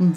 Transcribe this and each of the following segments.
पिया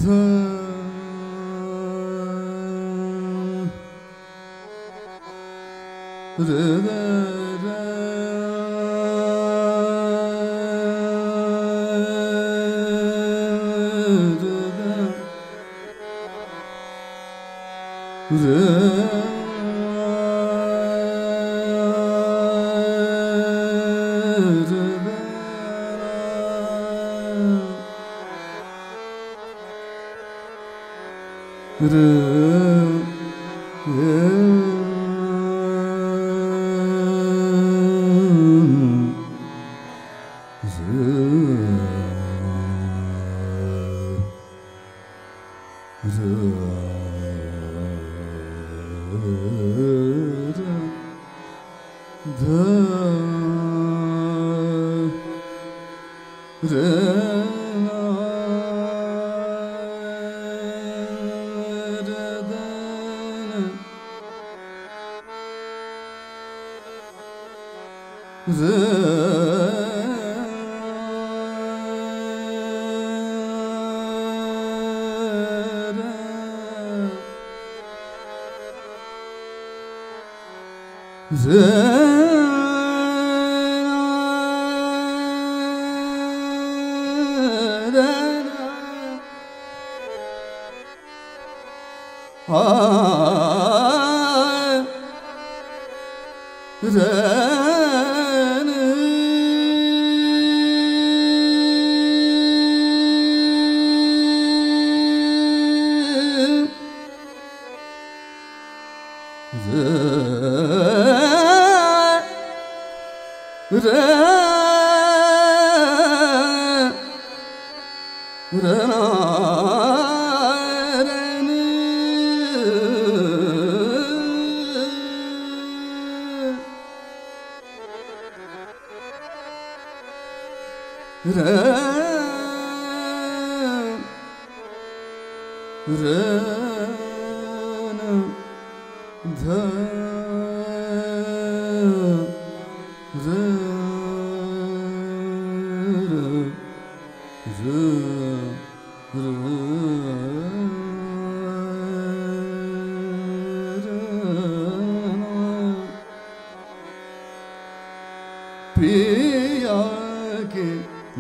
की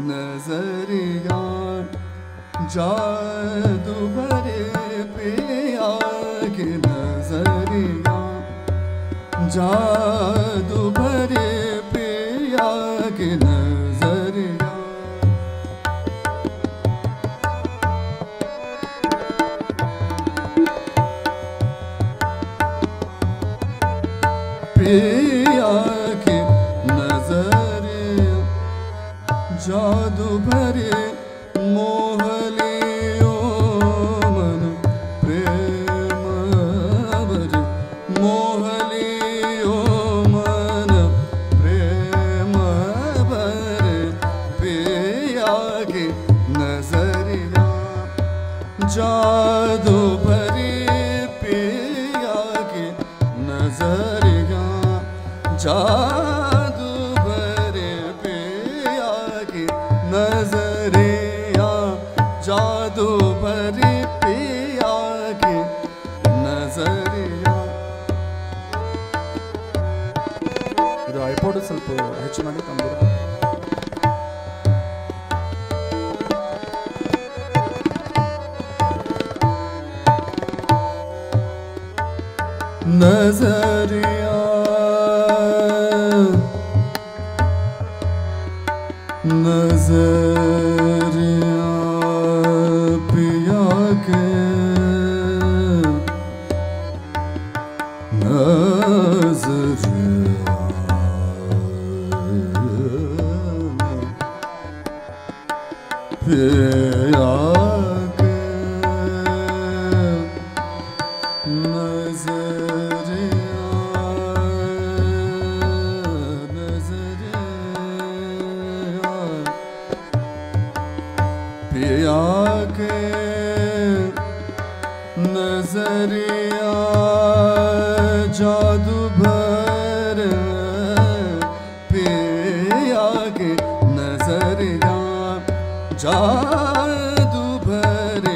नजरिया जादू भरे पिया की नजरिया जादू भरे पिया की नजरिया पिया की जादू भरे मोहलियो मन प्रेम भरे मोहलियो मन प्रेम भरे पिया की नजरिया जादू भरे पिया की नजरिया नजरिया जादू भरी पिया की नजरिया आईपोर्ट स्वल्प हेच्चिनागे तंबूरा नजरिया नजरिया पिया के नजरिया पिया के नजरिया पिया के नजरिया जादू भरे पिया के नजरिया जादू भरे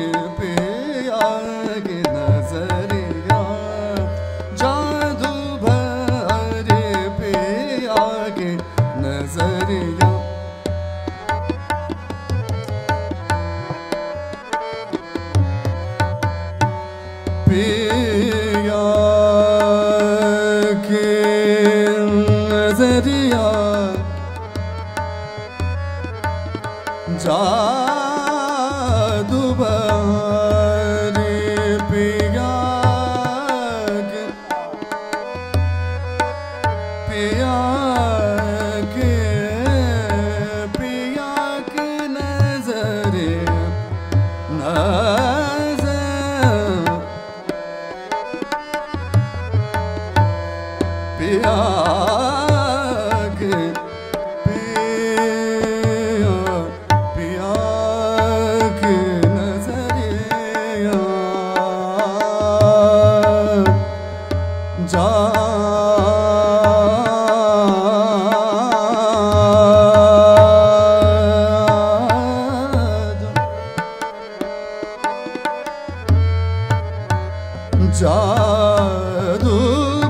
जादू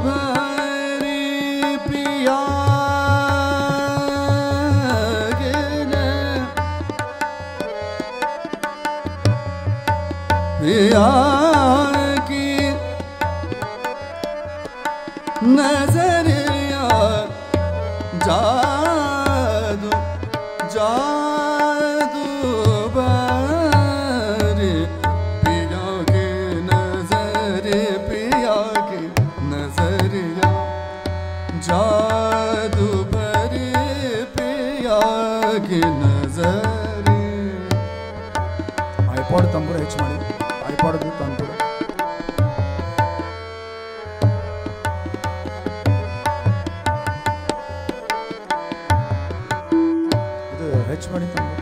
भरी पिया के पिया की नजरिया जादू जादू भरी पिया की नजरिया आईपॉड तंबूर हेच मारी आईपॉड भी तंबूर इधर हेच मारी तंबूर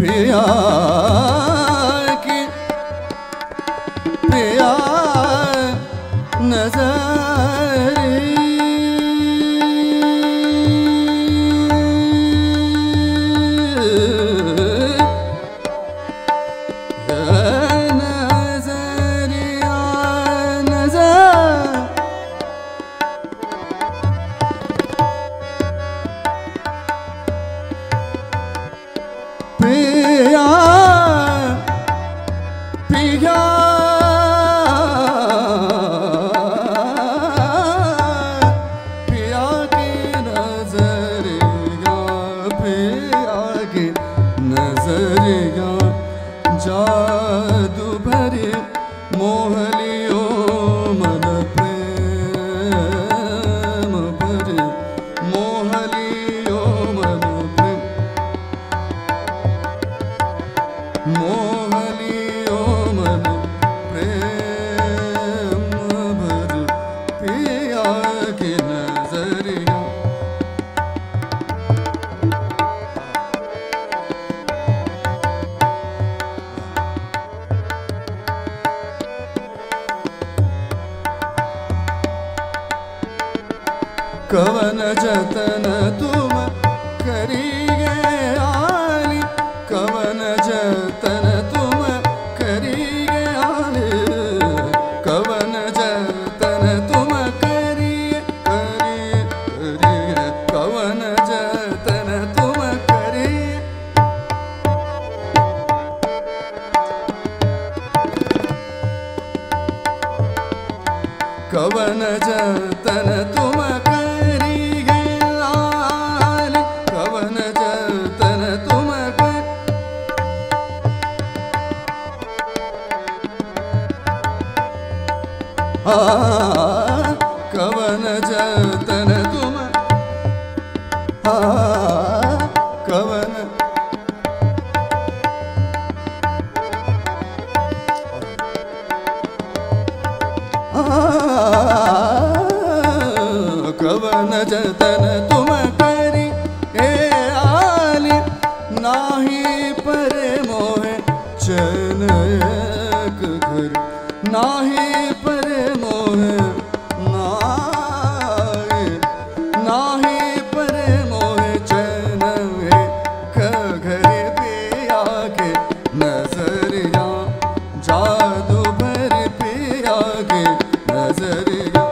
पिया जादू भरे मोहलियो मन प्रेम भरे मोहलियो मन प्रेम मोहलियो मन प्रेम भरे पिया की नजरिया कवन जतन तुम करिए आली कवन जतन तुम करिए आली कवन जतन तुम करिए करिए करिए कवन जतन तुम करिए कवन जतन तुम कवन जतन तुम कवन कवन जतन तुम करी ए आली नाही परे मोहे चनक घर नाही परे पिया की नजरिया जादू भरे पिया की नजरिया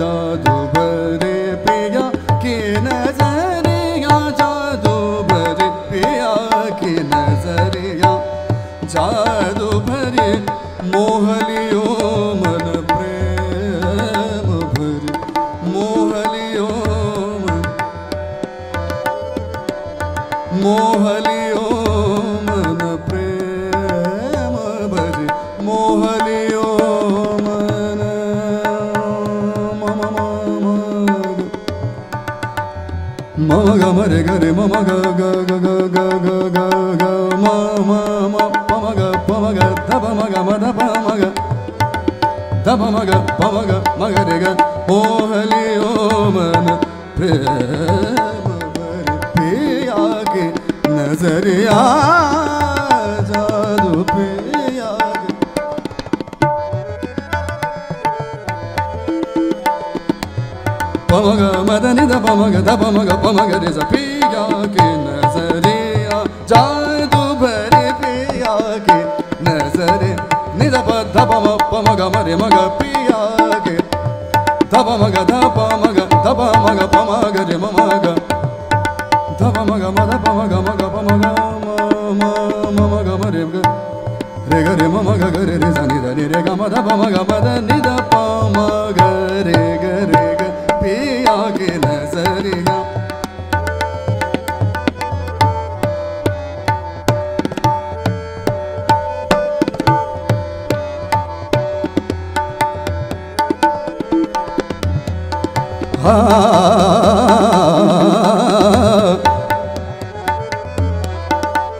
जादू भरे पिया की नजरिया जादू भरे पिया की नजरिया जादू भरे मोहलियो मन प्रेम भरे मोहलियो मोहलियो मन प्रेम भरे मोहलियो मन। पिया की नजरिया जादू पिया पमग मदनी द पमग पमग रे सा पिया की नजरिया जादू भरी पिया की नजरिया निद पम पमग मरे मग पिया के दब मग पमग रे ममग दब मग पमग ममग मरे रे ग रे ममग ग रे रे सनि रे रे ग मग मद निद पमग रे ग पिया की नजरिया ha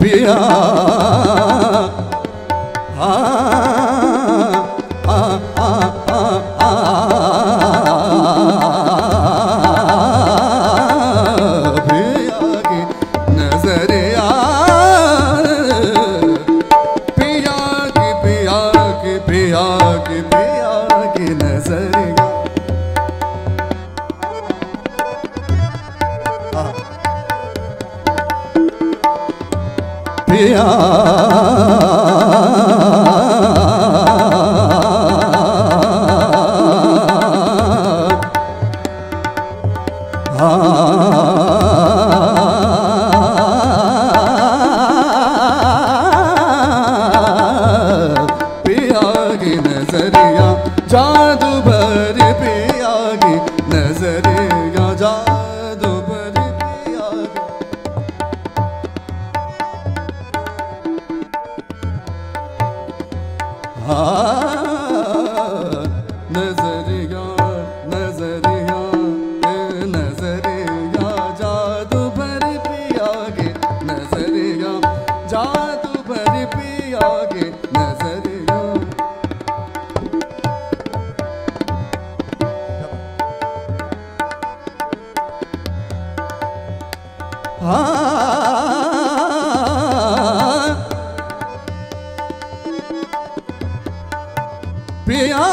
piya ha piya piya ki nazariya jaadu bhari piya ki nazariya jaadu bhari piya नजरिया नजरिया नजरिया जादू भरी पिया के नजरिया जादू भरी पिया के नजरिया पिया पिया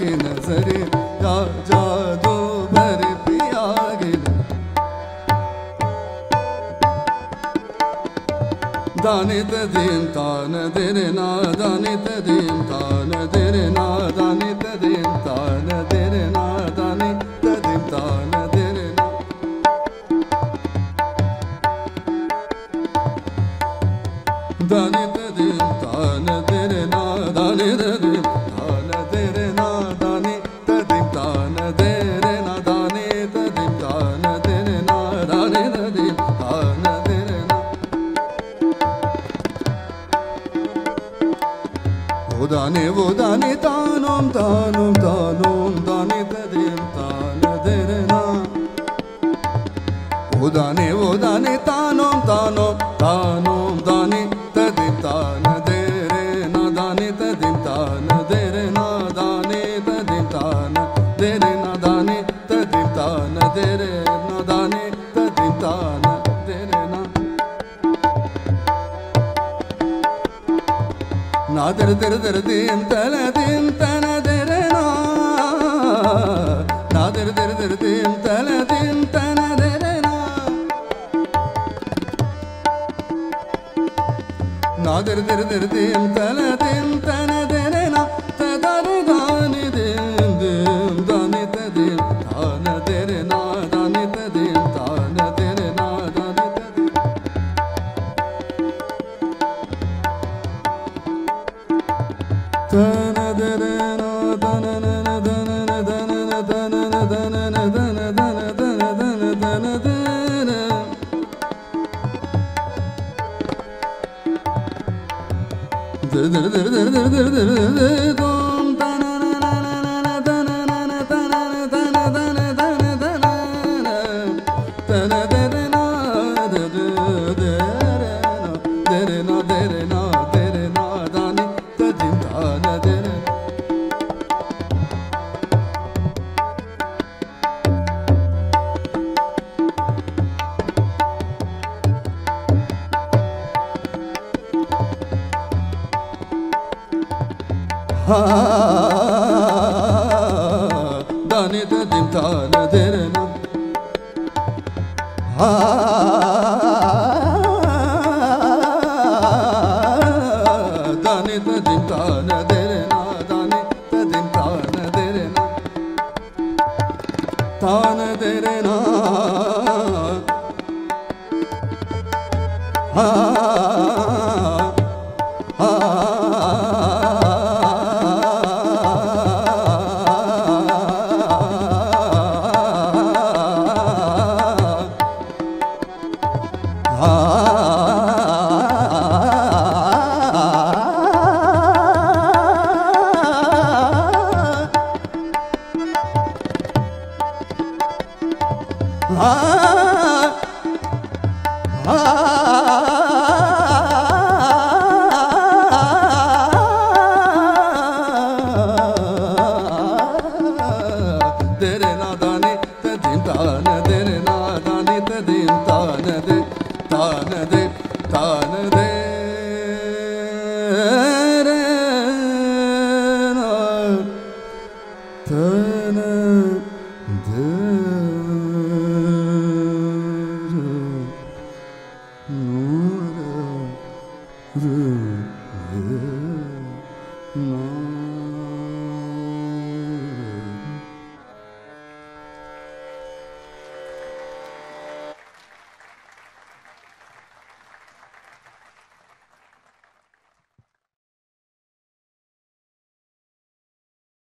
की नजरिया जादू भरी पिया की दानित दीन तान देरे ना दानित दीन तान देरे ना दानित दीन तान देरे ना दानित दीन तान देरे ना दानित दीन तान देरे ना दानित दीन तान देरे ना दानित दीन तान देरे ना दानित दीन तान देरे ना दानित दीन तान देरे ना वो दाने तानों तानों तानों दाने तदेव तान देरना वो दाने तानों तानों तानों दाने तदेव तान देरना दाने तदेव तान देरना दाने तदेव तान देरना दाने तदेव तान देरना दाने तदेव तान देरना ना दर दर दर दिन तल दर ना दर दर दर दिन तल दर ना दर दर दर दिन तल दर ना तदर दानी दिन दिन दानी तदिन तान दर ना दानी तदिन तान दर ना दानी तन दर ना दन दन दन दन दन दन दन दन दन दन